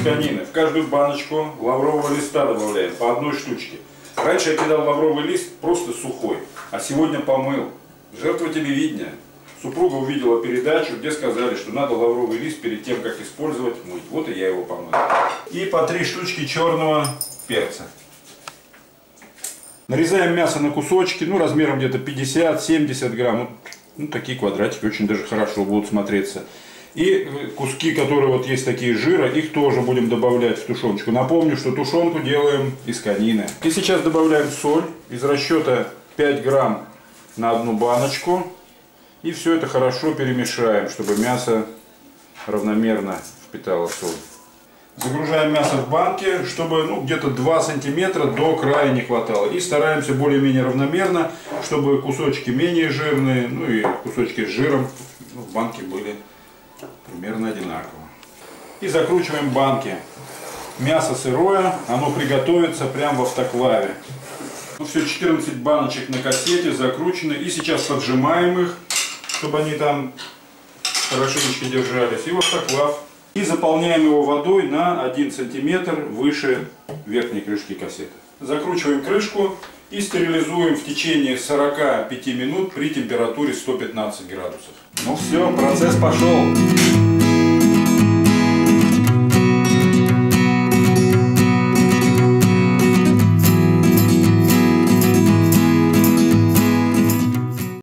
из конины. В каждую баночку лаврового листа добавляем по одной штучке. Раньше я кидал лавровый лист просто сухой, а сегодня помыл. Жертва телевидения. Супруга увидела передачу, где сказали, что надо лавровый лист перед тем, как использовать, мыть. Вот и я его помыл. И по 3 штучки черного перца. Нарезаем мясо на кусочки, ну размером где-то 50-70 грамм. Ну такие квадратики очень даже хорошо будут смотреться. И куски, которые вот есть такие жира, их тоже будем добавлять в тушеночку. Напомню, что тушенку делаем из конины. И сейчас добавляем соль из расчета 5 грамм на одну баночку. И все это хорошо перемешаем, чтобы мясо равномерно впитало соль. Загружаем мясо в банки, чтобы где-то 2 сантиметра до края не хватало. И стараемся более-менее равномерно, чтобы кусочки менее жирные, ну и кусочки с жиром в банке были примерно одинаково. И закручиваем банки. Мясо сырое, оно приготовится прямо в автоклаве. Ну все, 14 баночек на кассете закручены. И сейчас поджимаем их, чтобы они там хорошенечко держались. И в автоклав. И заполняем его водой на 1 сантиметр выше верхней крышки кассеты. Закручиваем крышку и стерилизуем в течение 45 минут при температуре 115 градусов. Ну все, процесс пошел.